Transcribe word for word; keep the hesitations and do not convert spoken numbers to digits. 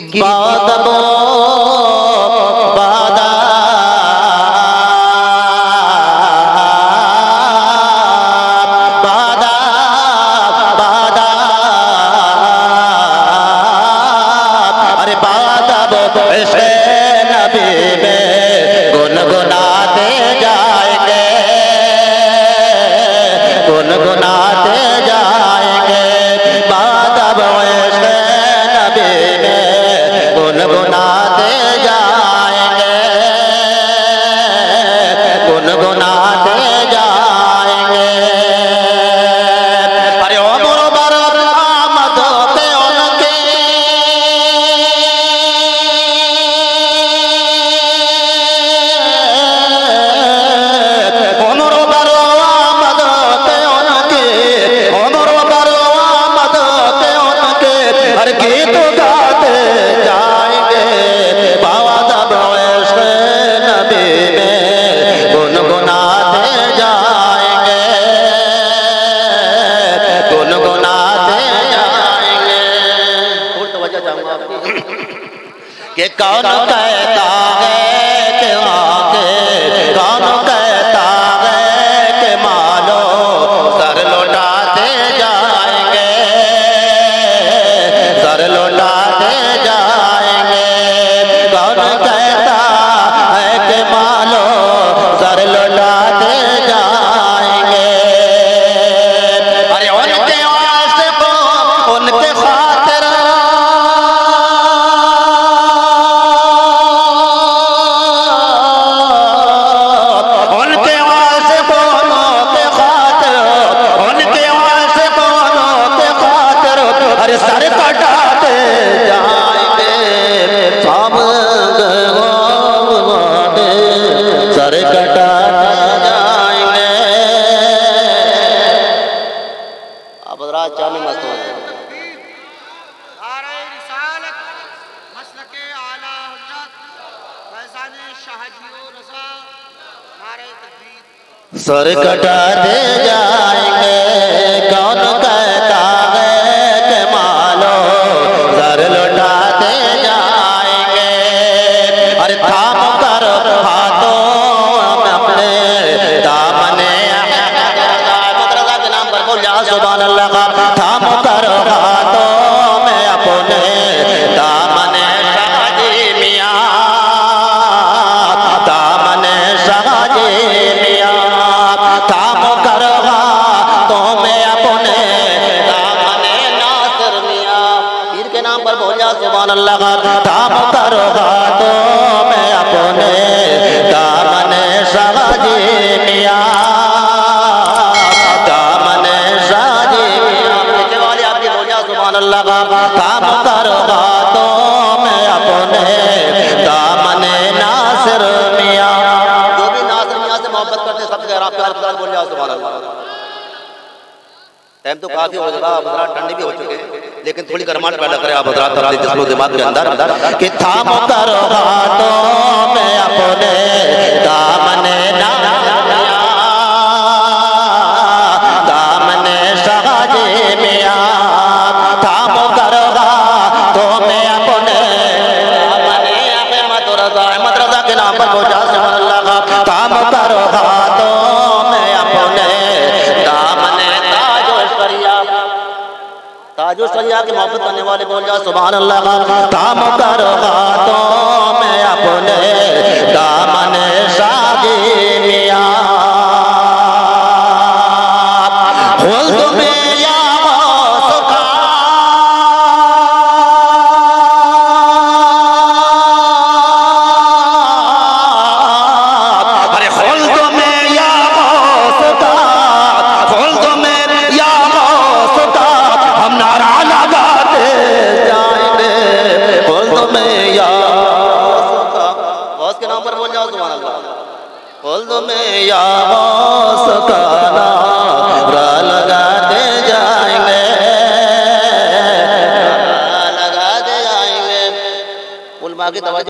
कि बादबो बादा बादा बादा अरे बादबो ऐसे नबी में गुनगुनाते जाएंगे गुनगुनाते जाएंगे बादबो ऐसे नबी में गुनगुनाते जाएंगे गुनगुनाते जाएंगे अरे ओ मुबारक आमद पे उनके ओ मुबारक आमद पे उनके ओ मुबारक आमद पे उनके हर गीत गाते के कौन कहता है के माँ के कौन कहता है के मानो सर लौटाते जाएंगे सर लौटाते जाएंगे कौन कहता है के मानो सर लौटाते जाएंगे अरे उनके वास्ते को उनके खातिर सर कटाते जाएंगे कौन कहता है के मालो सर लौटाते जाएंगे अरे थाम कर हाथों अपने दामने नाम पर बोल या सुभान अल्लाह का थाम कर हाथों में अपने दामने सुभान अल्लाह का ताम करोगा तो मैं अपने दामने साजी मियां दामने साजी मियां पीछे वाले आपकी बोलिया सुभान अल्लाह का ताम करोगा तो मैं अपने दामने नासिर मियां जो भी नासिर मियां से मोहब्बत करते सब कह रहा प्यार प्यार बोलिया सुभान अल्लाह। टाइम तो काफी हो चुका है, ठंडी भी हो चुके हैं, लेकिन थोड़ी गर्माहट पैदा करे आप हजरात दिमाग के अंदर कि थाम करो हाथों में अपने दामने दामने साजी मियां थाम करो हाथों में अपने दामने अहमद रज़ा अहमद रज़ा के नाम पर पहुंचा सुभान अल्लाह का थाम करो हाथों में अपने ताजो सरिया के मोहब्बत करने वाले बोलिया सुभान अल्लाह ताम करो हाथों में अपने दामने साजी मियां खुल्द में या मौसका अरे खुल्द में या मौसका खुल्द में या मौसका हम नारा लगाते जाएंगे बोल दो मैं या उसके नाम पर बोल जाओ सुभान अल्लाह बोल दो मैं या उसका नारा लगाते जाएंगे लगाते जाएंगे उलमा की तवज्जो।